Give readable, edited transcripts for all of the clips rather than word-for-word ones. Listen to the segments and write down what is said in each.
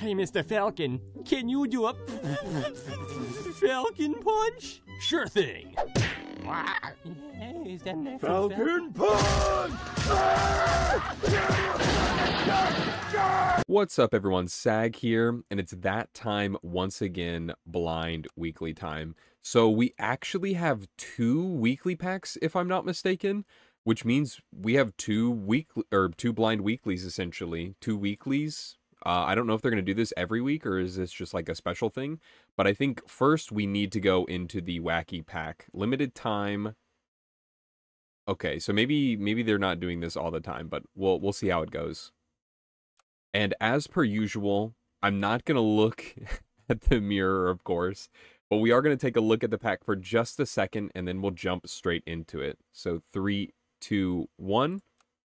Hey, Mr. Falcon, can you do a falcon punch? Sure thing. Is that falcon punch! What's up, everyone? Sag here, and it's that time once again, blind weekly time. So we actually have 2 weekly packs, if I'm not mistaken, which means we have 2 blind weeklies, essentially. 2 weeklies. I don't know if they're going to do this every week or is this just like a special thing, but I think first we need to go into the wacky pack. Limited time. Okay, so maybe they're not doing this all the time, but we'll see how it goes. And as per usual, I'm not going to look at the mirror, of course, but we are going to take a look at the pack for just a second and then we'll jump straight into it. So 3, 2, 1,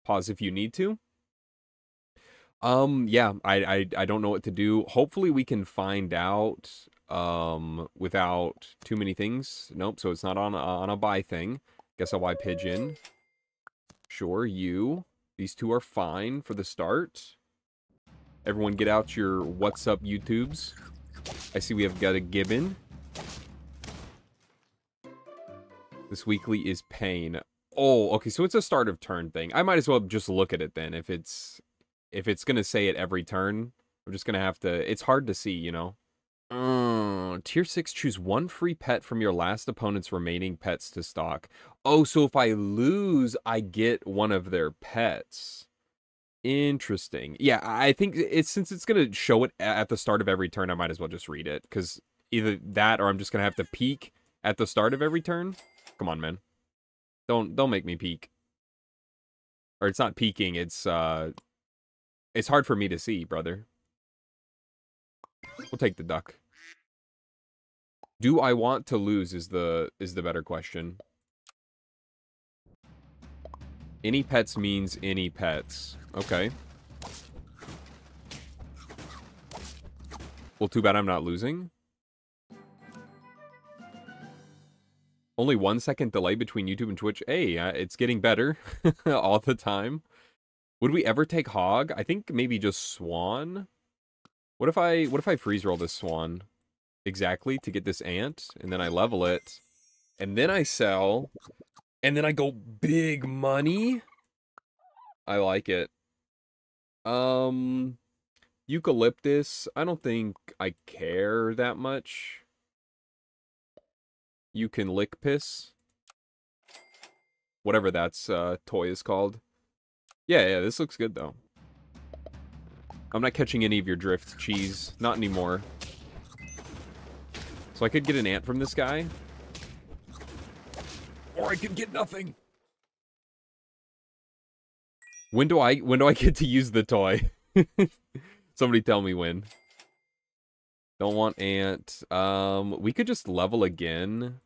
pause if you need to. Yeah, I don't know what to do. Hopefully we can find out without too many things. Nope, so it's not on a buy thing. Guess I'll buy Pigeon. Sure, you. These 2 are fine for the start. Everyone get out your what's up YouTubes. I see we have got a Gibbon. This weekly is Pain. Oh, okay, so it's a start of turn thing. I might as well just look at it then if it's... If it's going to say it every turn, I'm just going to have to... It's hard to see, you know? Tier 6, choose 1 free pet from your last opponent's remaining pets to stock. Oh, so if I lose, I get one of their pets. Interesting. Yeah, I think it's since it's going to show it at the start of every turn, I might as well just read it. Because either that or I'm just going to have to peek at the start of every turn. Come on, man. Don't make me peek. Or it's not peeking, it's hard for me to see, brother. We'll take the duck. Do I want to lose is the better question. Any pets means any pets. Okay. Well, too bad I'm not losing. Only 1 second delay between YouTube and Twitch. Hey, it's getting better all the time. Would we ever take hog? I think maybe just swan. What if I freeze roll this swan exactly to get this ant, and then I level it, and then I sell, and then I go big money. I like it. Eucalyptus. I don't think I care that much. You can lick piss. Whatever that's toy is called. Yeah, this looks good, though. I'm not catching any of your drift, cheese. Not anymore. So I could get an ant from this guy. Or I could get nothing. When do I get to use the toy? Somebody tell me when. Don't want ant. We could just level again.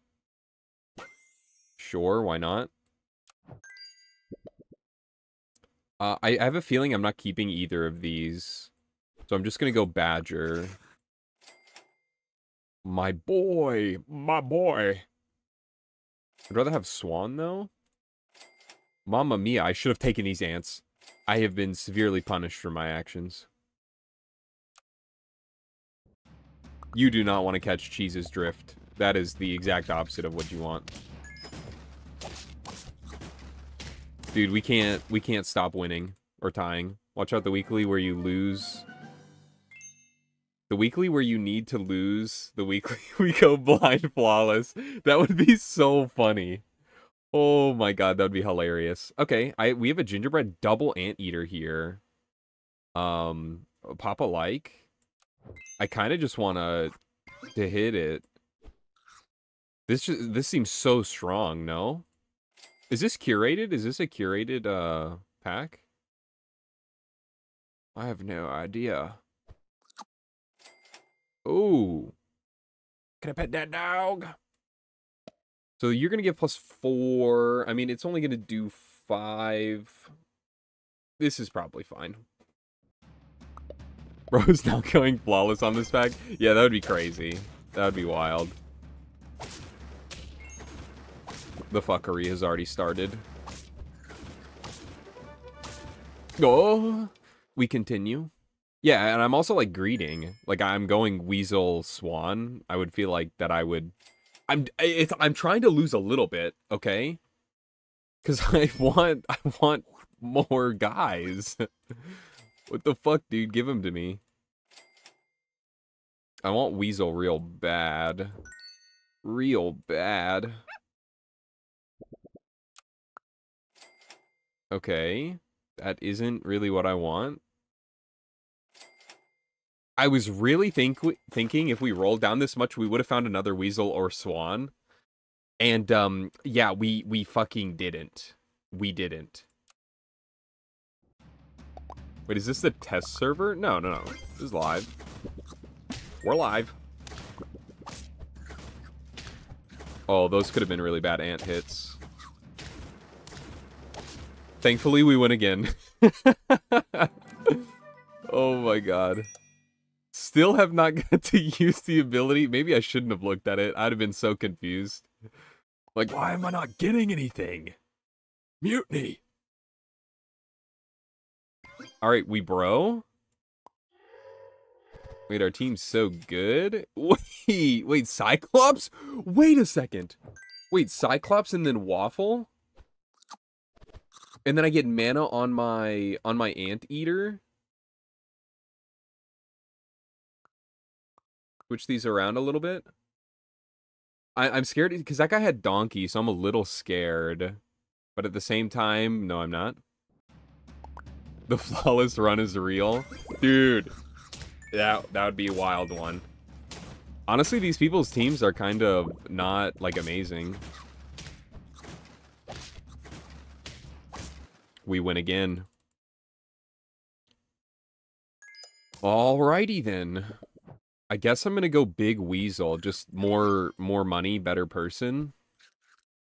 Sure, why not? I have a feeling I'm not keeping either of these. So I'm just going to go Badger. My boy. My boy. I'd rather have Swan, though. Mamma mia, I should have taken these ants. I have been severely punished for my actions. You do not want to catch Cheese's drift. That is the exact opposite of what you want. Dude, we can't stop winning or tying. Watch out the weekly where you lose. The weekly where you need to lose. The weekly we go blind flawless. That would be so funny. Oh my god, that would be hilarious. Okay, we have a gingerbread double anteater here. Papa like. I kind of just want to hit it. This seems so strong, no? Is this curated? Is this a curated pack? I have no idea. Oh. Can I pet that dog? So you're going to get plus 4. I mean, it's only going to do 5. This is probably fine. Bro's not going flawless on this pack? Yeah, that would be crazy. That would be wild. The fuckery has already started. Oh, we continue. Yeah, and I'm also like greeting. Like I'm going weasel swan. I would feel like that I would. I'm trying to lose a little bit, okay? Because I want more guys. What the fuck, dude? Give them to me. I want weasel real bad. Real bad. Okay. That isn't really what I want. I was really thinking if we rolled down this much, we would have found another weasel or swan. And, yeah, we fucking didn't. We didn't. Wait, is this the test server? No, no, no. This is live. We're live. Oh, those could have been really bad ant hits. Thankfully, we win again. Oh my god. Still have not got to use the ability. Maybe I shouldn't have looked at it. I'd have been so confused. Like, why am I not getting anything? Mutiny. All right, we bro. Wait, our team's so good. Wait, Cyclops? Wait a second. Wait, Cyclops and then Waffle? And then I get mana on my anteater? Switch these around a little bit. I'm scared because that guy had donkey, so I'm a little scared. But at the same time, no, I'm not. The flawless run is real. Dude, that would be a wild one. Honestly, these people's teams are kind of not, like, amazing. We win again. Alrighty then. I guess I'm gonna go big weasel. Just more money, better person.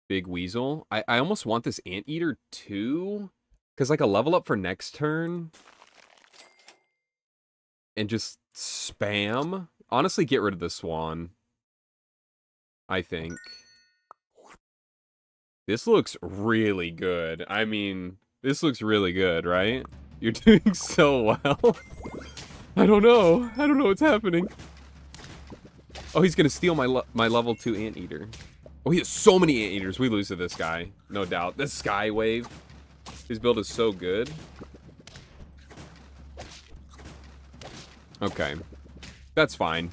Big weasel. I almost want this anteater too. Cause like a level up for next turn. And just spam. Honestly, get rid of the swan. I think. This looks really good. I mean, this looks really good, right? You're doing so well. I don't know. I don't know what's happening. Oh, he's going to steal my level 2 anteater. Oh, he has so many anteaters. We lose to this guy. No doubt. This Skywave. His build is so good. Okay. That's fine.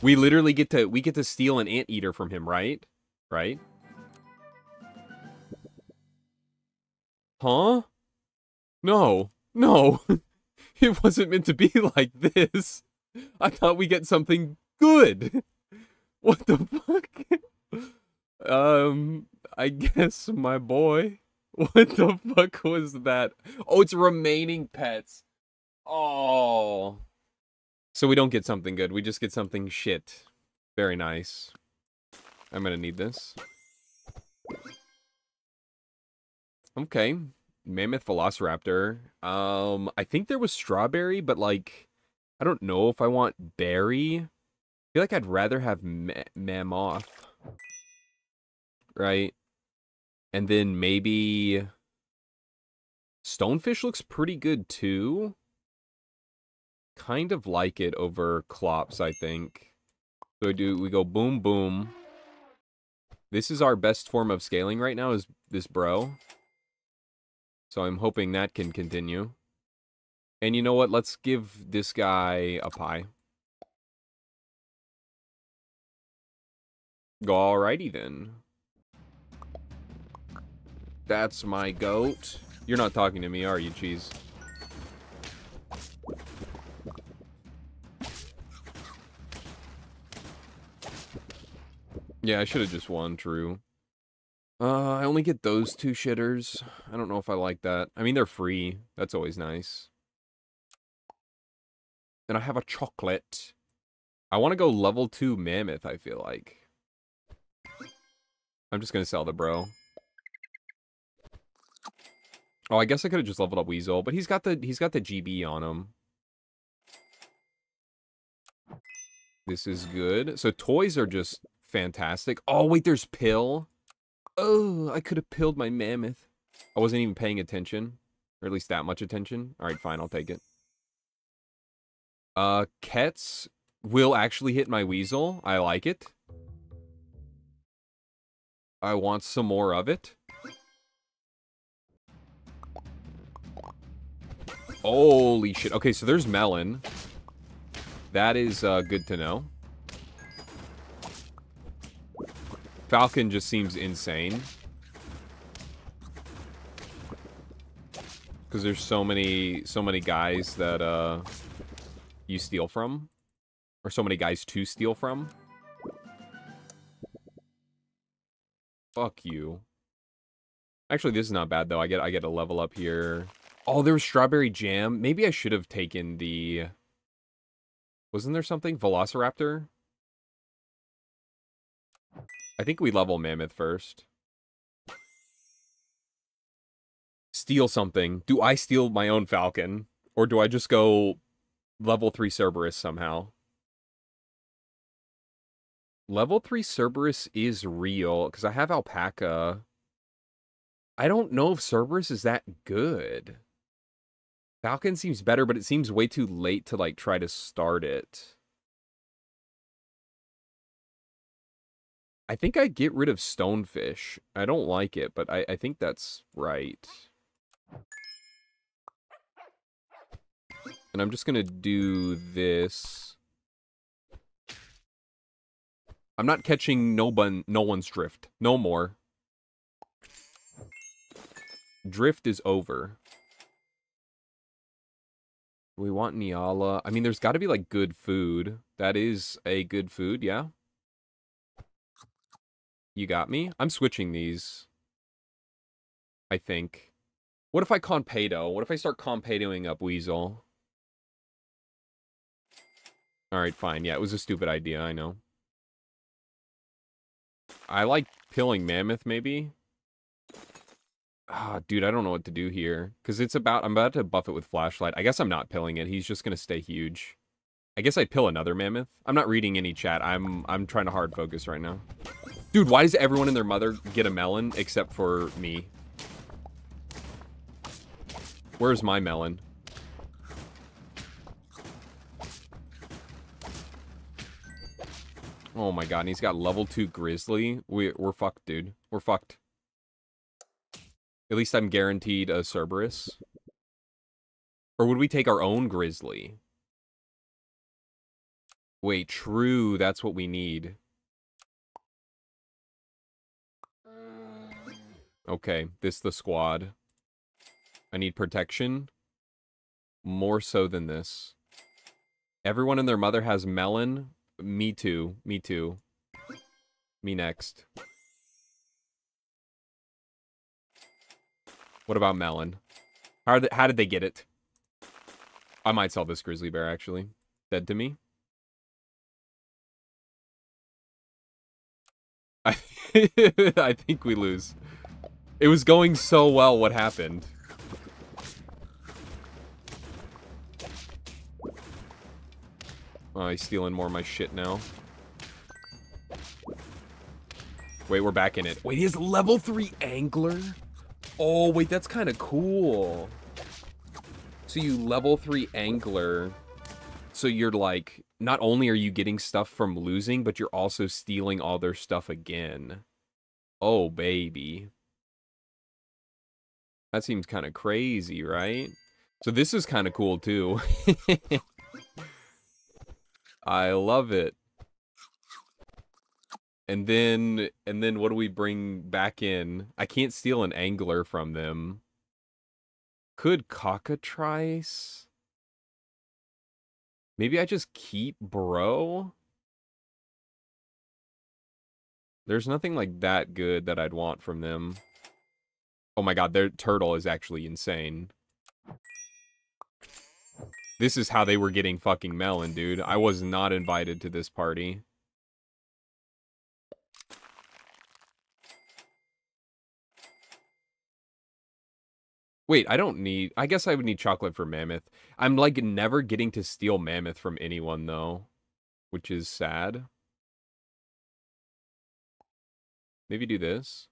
We literally get to steal an anteater from him, right? Right? Huh? No. No. It wasn't meant to be like this. I thought we get something good. What the fuck? I guess my boy. What the fuck was that? Oh, it's remaining pets. Oh. So we don't get something good. We just get something shit. Very nice. I'm gonna need this. Okay. Mammoth Velociraptor. I think there was strawberry, but like, I don't know if I want berry. I feel like I'd rather have mammoth, right? And then maybe stonefish looks pretty good too. Kind of like it over clops, I think. So we go boom boom. This is our best form of scaling right now. Is this bro? So I'm hoping that can continue. And you know what? Let's give this guy a pie. Alrighty then. That's my goat. You're not talking to me, are you, cheese? Yeah, I should have just won, true. I only get those two shitters. I don't know if I like that. I mean, they're free. That's always nice. And I have a chocolate. I want to go level 2 mammoth, I feel like. I'm just going to sell the bro. Oh, I guess I could have just leveled up weasel, but he's got the GB on him. This is good. So toys are just fantastic. Oh, wait, there's pill. Oh, I could have pilled my mammoth. I wasn't even paying attention. Or at least that much attention. Alright, fine, I'll take it. Cats will actually hit my weasel. I like it. I want some more of it. Holy shit. Okay, so there's melon. That is good to know. Falcon just seems insane. Because there's so many guys that you steal from. Or so many guys to steal from. Fuck you. Actually, this is not bad though. I get a level up here. Oh, there was strawberry jam. Maybe I should have taken the... Wasn't there something? Velociraptor? I think we level Mammoth first. Steal something. Do I steal my own Falcon? Or do I just go level 3 Cerberus somehow? Level 3 Cerberus is real, because I have Alpaca. I don't know if Cerberus is that good. Falcon seems better, but it seems way too late to, like, try to start it. I think I get rid of Stonefish. I don't like it, but I think that's right. And I'm just going to do this. I'm not catching no one's drift. No more. Drift is over. We want Niala. I mean, there's got to be, like, good food. That is a good food, yeah. You got me? I'm switching these. I think. What if I Compado? What if I start Compadoing up Weasel? Alright, fine. Yeah, it was a stupid idea, I know. I like pilling Mammoth, maybe? Ah, dude, I don't know what to do here. Because it's about... I'm about to buff it with Flashlight. I guess I'm not pilling it. He's just going to stay huge. I guess I pill another Mammoth. I'm not reading any chat. I'm trying to hard focus right now. Dude, why does everyone and their mother get a melon except for me? Where's my melon? Oh my god, and he's got level 2 Grizzly. We're fucked, dude. We're fucked. At least I'm guaranteed a Cerberus. Or would we take our own Grizzly? Wait, true. That's what we need. Okay, this the squad. I need protection. More so than this. Everyone and their mother has melon. Me too. Me too. Me next. What about melon? How did they get it? I might sell this grizzly bear, actually. Dead to me. I think we lose. It was going so well, what happened? Oh, he's stealing more of my shit now. Wait, we're back in it. Wait, he has level 3 angler? Oh, wait, that's kind of cool. So you level 3 angler. So you're like, not only are you getting stuff from losing, but you're also stealing all their stuff again. Oh, baby. That seems kind of crazy, right? So this is kind of cool, too. I love it. And then what do we bring back in? I can't steal an angler from them. Could cockatrice? Maybe I just keep bro? There's nothing like that good that I'd want from them. Oh my god, their turtle is actually insane. This is how they were getting fucking melon, dude. I was not invited to this party. Wait, I don't need... I guess I would need chocolate for Mammoth. I'm, like, never getting to steal Mammoth from anyone, though. Which is sad. Maybe do this.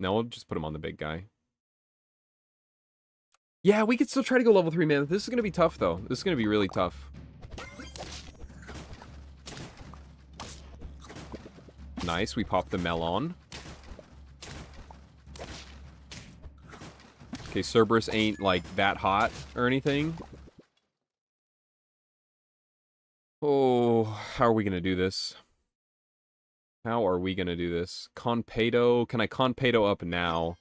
No, we'll just put him on the big guy. Yeah, we could still try to go level 3, man. This is going to be tough, though. This is going to be really tough. Nice, we popped the melon. Okay, Cerberus ain't, like, that hot or anything. Oh, how are we going to do this? How are we going to do this? Conpedo. Can I Conpedo up now?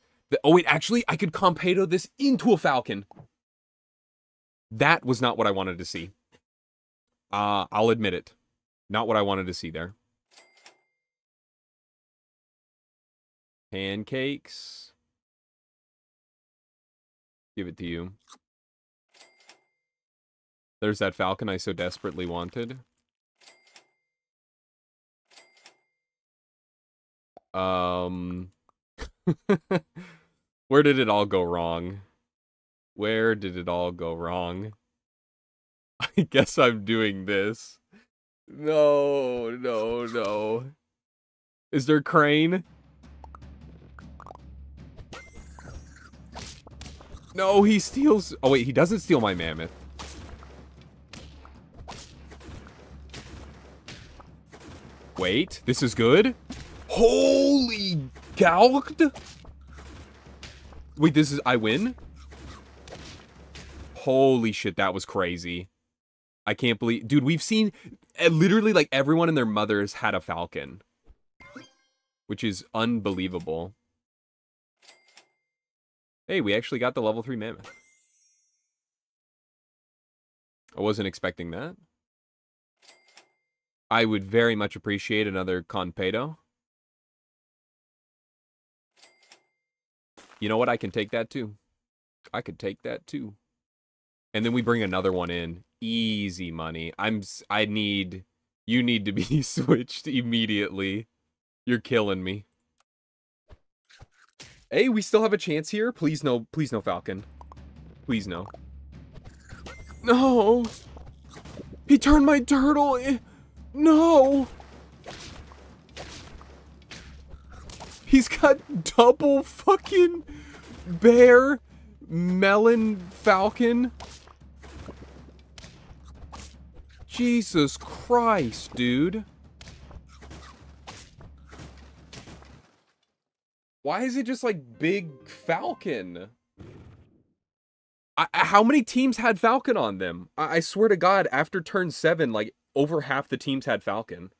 Oh, wait, actually, I could Conpedo this into a Falcon. That was not what I wanted to see. I'll admit it. Not what I wanted to see there. Pancakes. Give it to you. There's that Falcon I so desperately wanted. Where did it all go wrong? Where did it all go wrong? I guess I'm doing this. No, no, no. Is there Crane? No, he steals... Oh, wait, he doesn't steal my Mammoth. Wait, this is good? Holy Galgd? Wait, this is... I win? Holy shit, that was crazy. I can't believe... Dude, we've seen... Literally, like, everyone and their mothers had a Falcon. Which is unbelievable. Hey, we actually got the level 3 Mammoth. I wasn't expecting that. I would very much appreciate another Conpedo. You know what? I can take that too. I could take that too. And then we bring another one in. Easy money. You need to be switched immediately. You're killing me. Hey, we still have a chance here. Please no Falcon. Please no. No! He turned my turtle in. No! He's got double fucking bear, melon, Falcon. Jesus Christ, dude. Why is it just, like, big Falcon? How many teams had Falcon on them? I swear to God, after turn 7, like, over half the teams had Falcon.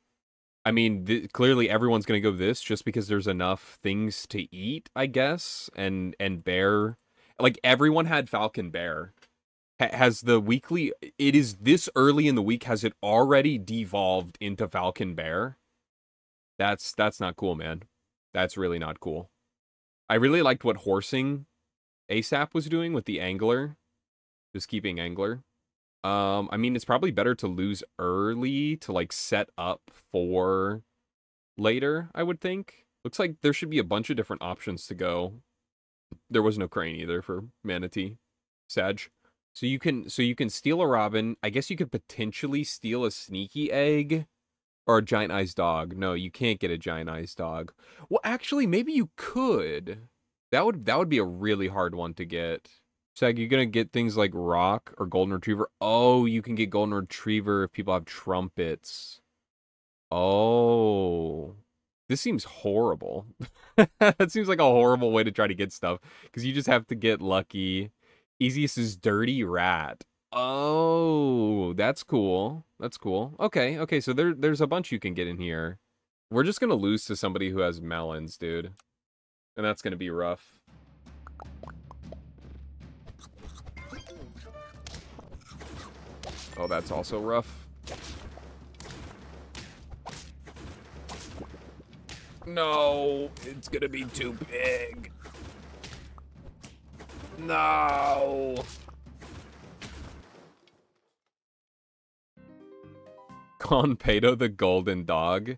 I mean, clearly everyone's going to go this just because there's enough things to eat, I guess. And bear. Like, everyone had Falcon bear. Has the weekly... It is this early in the week. Has it already devolved into Falcon bear? That's not cool, man. That's really not cool. I really liked what Horsing ASAP was doing with the angler. Just keeping angler. I mean, it's probably better to lose early to, like, set up for later, I would think. Looks like there should be a bunch of different options to go. There was no Crane either for Manatee, Sag. So you can steal a Robin. I guess you could potentially steal a Sneaky Egg. Or a giant-eyed dog. No, you can't get a giant-eyed dog. Well, actually, maybe you could. That would be a really hard one to get. Sag, you're going to get things like rock or golden retriever. Oh, you can get golden retriever if people have trumpets. Oh. This seems horrible. That seems like a horrible way to try to get stuff. Because you just have to get lucky. Easiest is dirty rat. Oh, that's cool. That's cool. Okay, so there's a bunch you can get in here. We're just gonna lose to somebody who has melons, dude. And that's gonna be rough. Oh, that's also rough. No, it's gonna be too big. No! Conpedo the golden dog.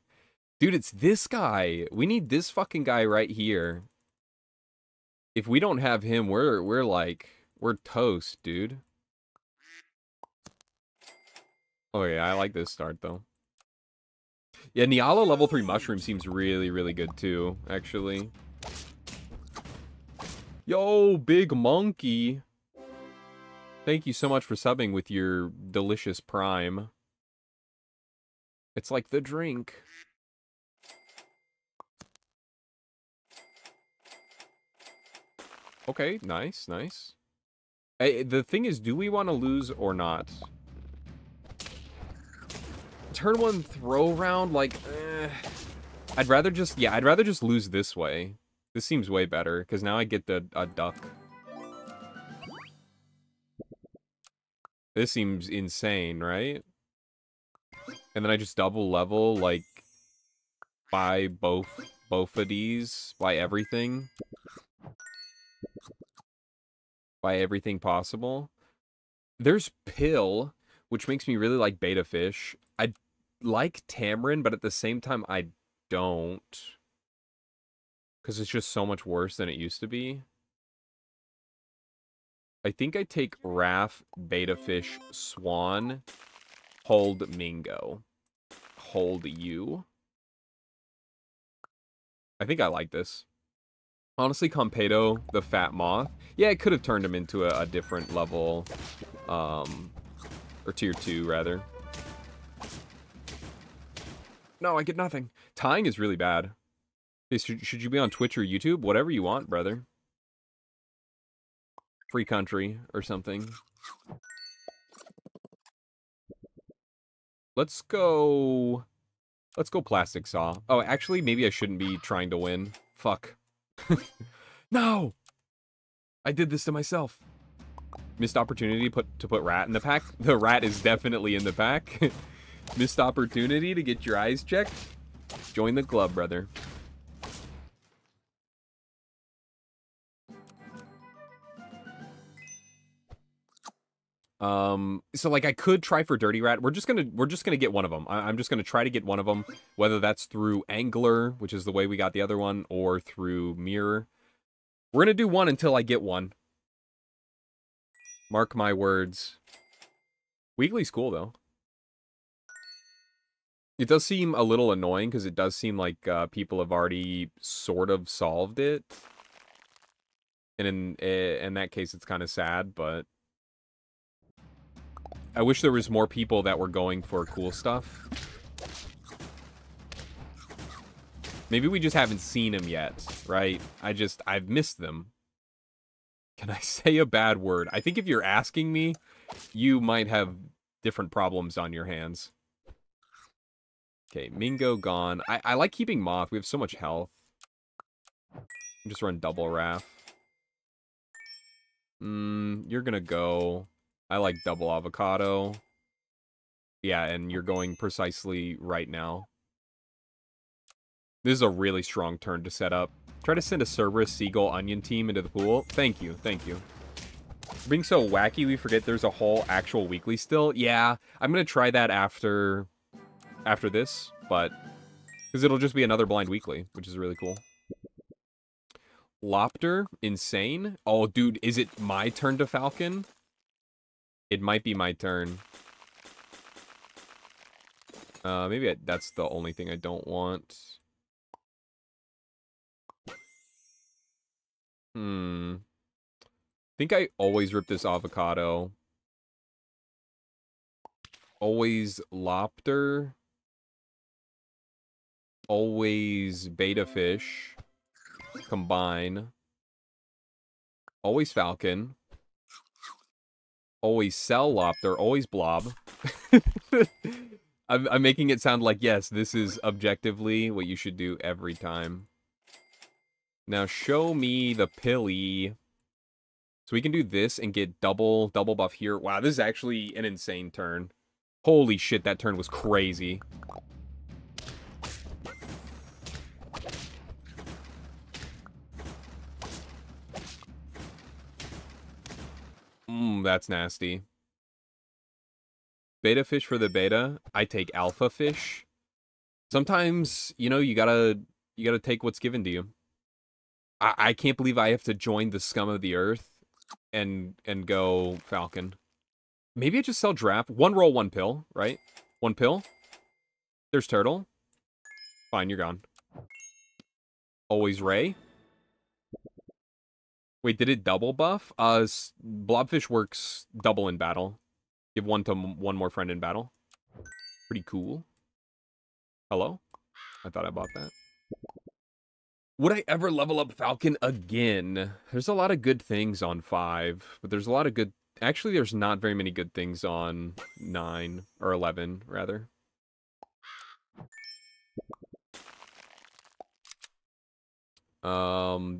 Dude, it's this guy. We need this fucking guy right here. If we don't have him, we're toast, dude. Oh yeah, I like this start though. Yeah, Niala level 3 mushroom seems really, really good too, actually. Yo, big monkey. Thank you so much for subbing with your delicious prime. It's like the drink. Okay, nice, nice. The thing is, do we want to lose or not? Turn one throw round, like, I'd rather just lose this way. This seems way better, because now I get a duck. This seems insane, right? And then I just double level, like, by both of these, by everything. By everything possible. There's Pill, which makes me really like Beta Fish. I like Tamarin, but at the same time, I don't. Because it's just so much worse than it used to be. I think I take Raph, Beta Fish, Swan, hold Mingo. Hold you. I think I like this. Honestly, Compado, the Fat Moth. Yeah, it could have turned him into a different level. Or tier 2, rather. No, I get nothing. Tying is really bad. Hey, should you be on Twitch or YouTube? Whatever you want, brother. Free country or something. Let's go Plastic Saw. Oh, actually, maybe I shouldn't be trying to win. Fuck. No! I did this to myself. Missed opportunity to put rat in the pack. The rat is definitely in the pack. Missed opportunity to get your eyes checked. Join the club, brother. So like I could try for Dirty Rat. We're just gonna get one of them. I'm just gonna try to get one of them, whether that's through Angler, which is the way we got the other one, or through Mirror. We're gonna do one until I get one. Mark my words. Weekly's cool though. It does seem a little annoying because it does seem like people have already sort of solved it, and in that case, it's kind of sad, but. I wish there was more people that were going for cool stuff. Maybe we just haven't seen them yet, right? I've missed them. Can I say a bad word? I think if you're asking me, you might have different problems on your hands. Okay, Mingo gone. I like keeping Moth. We have so much health. Just run double Raph. You're gonna go... I like double avocado. Yeah, and you're going precisely right now. This is a really strong turn to set up. Try to send a Cerberus, Seagull, Onion team into the pool. Thank you, thank you. We're being so wacky, we forget there's a whole actual weekly still. Yeah, I'm going to try that after this, but... Because it'll just be another blind weekly, which is really cool. Lopter, insane. Oh, dude, is it my turn to Falcon? It might be my turn. Maybe that's the only thing I don't want. I think I always rip this avocado. Always Lopter. Always Beta Fish. Combine. Always Falcon. Always sell Lopter, always Blob. I'm making it sound like, yes, this is objectively what you should do every time. Now show me the Pilly. So we can do this and get double buff here. Wow, this is actually an insane turn. Holy shit, that turn was crazy. That's nasty. Beta Fish for the beta. I take Alpha Fish. Sometimes, you know, you gotta take what's given to you. I can't believe I have to join the scum of the earth and go Falcon. Maybe I just sell Giraffe. One roll, one pill, right? One pill. There's Turtle. Fine, you're gone. Always Ray. Wait, did it double buff? Blobfish works double in battle. Give one to one more friend in battle. Pretty cool. Hello? I thought I bought that. Would I ever level up Falcon again? There's a lot of good things on 5, but there's a lot of good... Actually, there's not very many good things on 9, or 11, rather.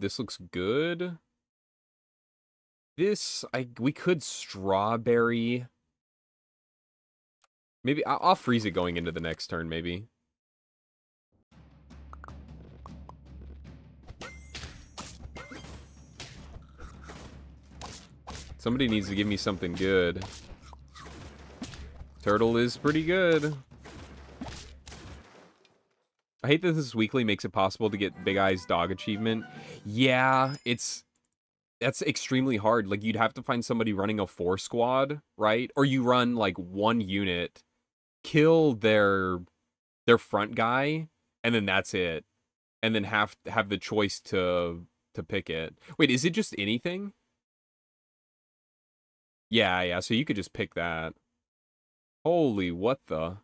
This looks good. This, we could strawberry. Maybe, I'll freeze it going into the next turn, maybe. Somebody needs to give me something good. Turtle is pretty good. I hate that this weekly makes it possible to get Big Eyes Dog achievement. Yeah, that's extremely hard. Like, you'd have to find somebody running a 4 squad, right? Or you run, like, 1 unit, kill their front guy, and then that's it. And then have the choice to pick it. Wait, is it just anything? Yeah, so you could just pick that. Holy, what the...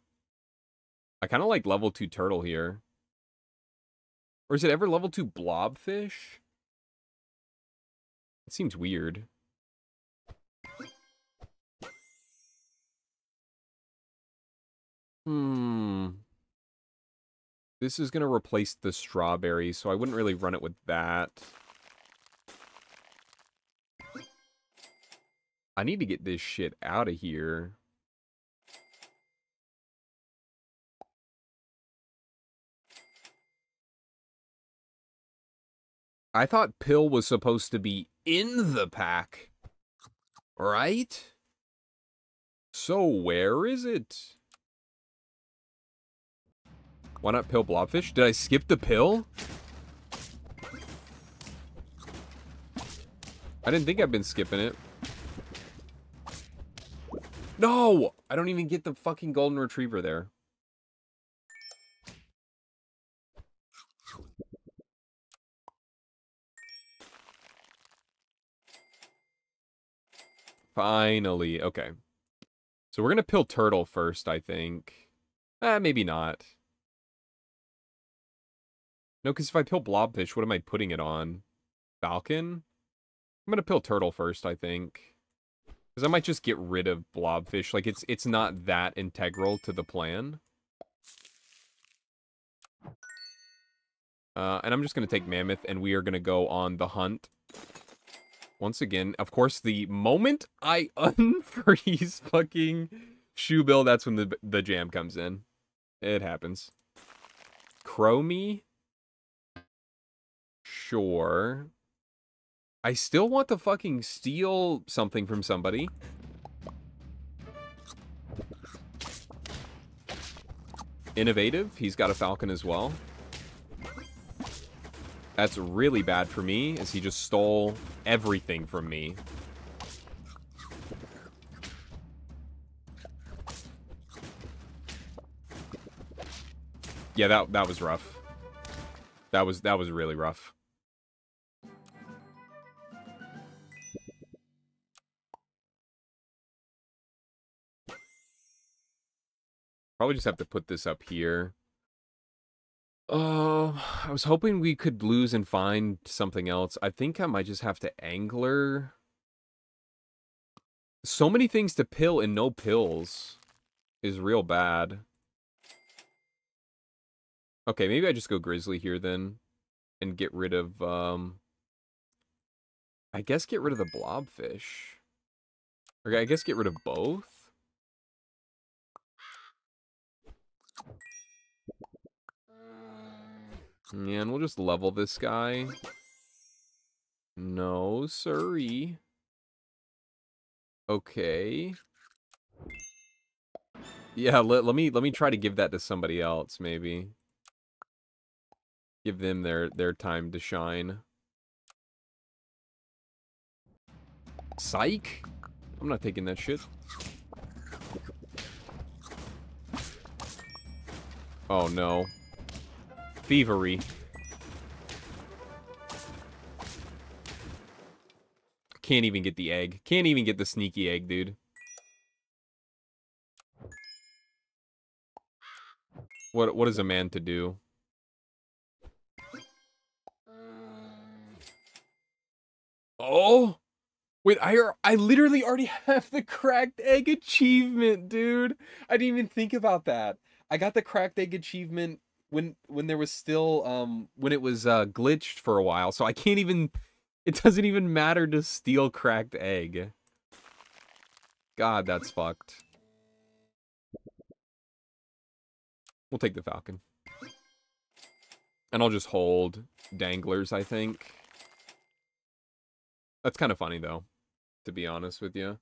I kind of like level 2 turtle here. Or is it ever level 2 blobfish? It seems weird. This is going to replace the strawberry, so I wouldn't really run it with that. I need to get this shit out of here. I thought Pill was supposed to be in the pack, right? So where is it? Why not Pill Blobfish? Did I skip the Pill? I didn't think I've been skipping it. No! I don't even get the fucking Golden Retriever there. Finally. Okay. So we're going to pill Turtle first, I think. Maybe not. No, because if I pill Blobfish, what am I putting it on? Falcon? I'm going to pill Turtle first, I think. Because I might just get rid of Blobfish. Like, it's not that integral to the plan. And I'm just going to take Mammoth, and we are going to go on the hunt. Once again, of course, the moment I unfreeze fucking Shoebill, that's when the jam comes in. It happens. Chromie? Sure. I still want to fucking steal something from somebody. Innovative. He's got a Falcon as well. That's really bad for me, as he just stole everything from me. Yeah, that was rough. That was really rough. Probably just have to put this up here. I was hoping we could lose and find something else. I think I might just have to angler. So many things to pill and no pills is real bad. Okay, maybe I just go Grizzly here then and get rid of, I guess get rid of the Blobfish. Or I guess get rid of both. Yeah, and we'll just level this guy. No, sorry. Okay. Yeah, let me try to give that to somebody else, maybe. Give them their time to shine. Psych? I'm not taking that shit. Oh, no. Thievery. Can't even get the egg. Can't even get the sneaky egg, dude. What is a man to do? Oh! Wait, I literally already have the cracked egg achievement, dude. I didn't even think about that. I got the cracked egg achievement when there was still when it was glitched for a while, so I can't even, it doesn't even matter to steal cracked egg. God, that's fucked. We'll take the Falcon. And I'll just hold Danglers, I think. That's kind of funny, though, to be honest with you.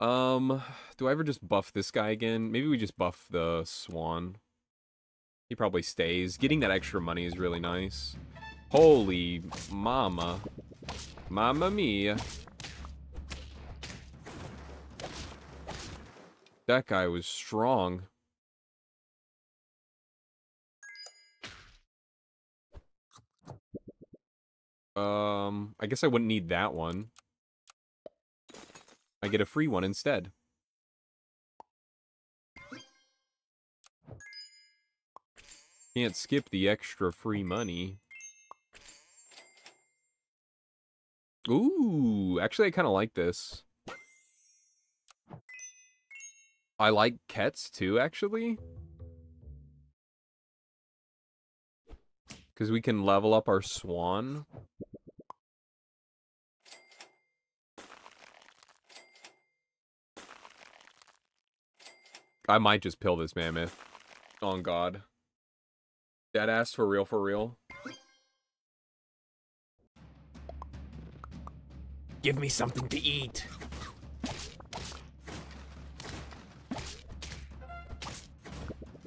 Do I ever just buff this guy again? Maybe we just buff the Swan. He probably stays. Getting that extra money is really nice. Holy mama. Mama mia. That guy was strong. I guess I wouldn't need that one. I get a free one instead. Can't skip the extra free money. Ooh, actually I kind of like this. I like Kets too, actually. Because we can level up our Swan. I might just pill this mammoth. On God. Dead ass for real, for real. Give me something to eat.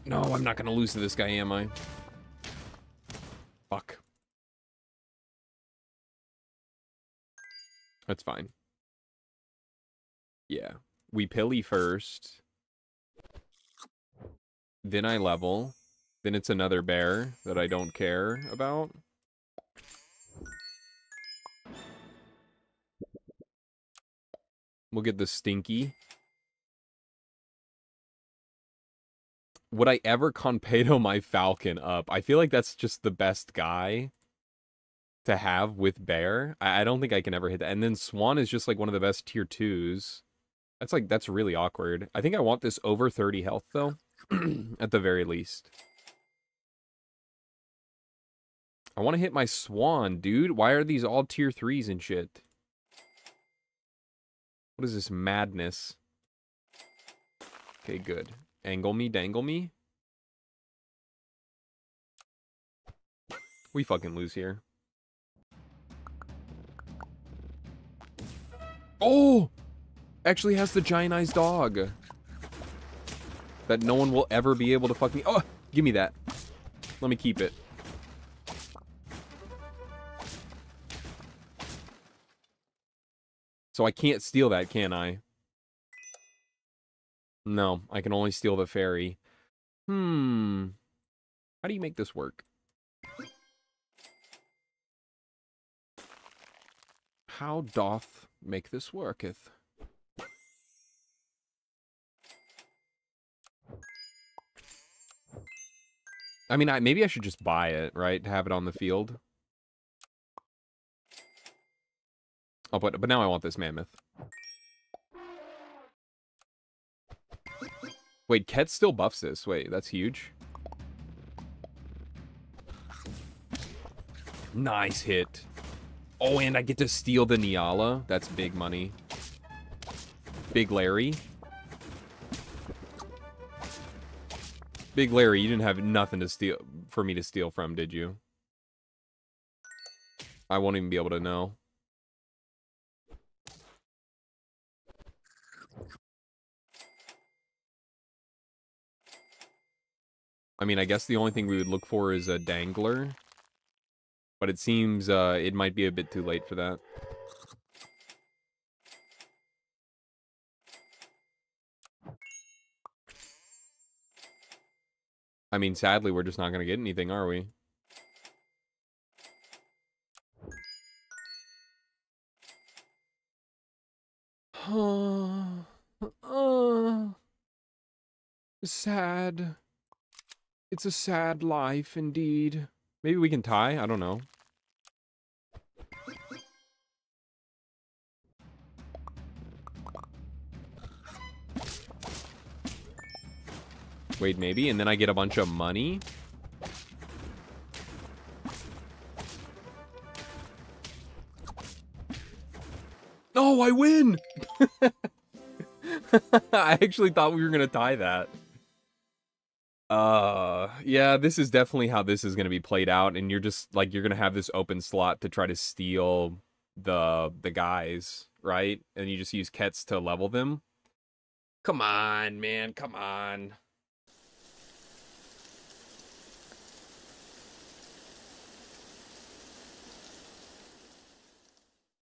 No, I'm not going to lose to this guy, am I? Fuck. That's fine. Yeah. We pilly first. Then I level. Then it's another bear that I don't care about. We'll get the stinky. Would I ever Conpedo my Falcon up? I feel like that's just the best guy to have with bear. I don't think I can ever hit that. And then Swan is just like one of the best tier 2s. That's like, that's really awkward. I think I want this over 30 health though, at the very least. I want to hit my Swan, dude. Why are these all tier 3s and shit? What is this madness? Okay, good. Angle me, dangle me. We fucking lose here. Oh! Actually has the giantized dog. That no one will ever be able to fuck me. Oh! Give me that. Let me keep it. So I can't steal that, can I? No, I can only steal the fairy. How do you make this work? How doth make this worketh? I mean, maybe I should just buy it, right? Have it on the field. Oh, but now I want this mammoth. Wait, Ket still buffs this. Wait, that's huge. Nice hit. Oh, and I get to steal the Niala. That's big money. Big Larry. Big Larry, you didn't have nothing to steal for me to steal from, did you? I won't even be able to know. I mean, I guess the only thing we would look for is a dangler, but it seems it might be a bit too late for that. I mean, sadly, we're just not going to get anything, are we? sad. It's a sad life indeed. Maybe we can tie? I don't know. Wait, maybe, and then I get a bunch of money? No, I win! I actually thought we were gonna tie that. Yeah, this is definitely how this is gonna be played out, and you're just, like, you're gonna have this open slot to try to steal the guys, right? And you just use Kets to level them? Come on, man, come on.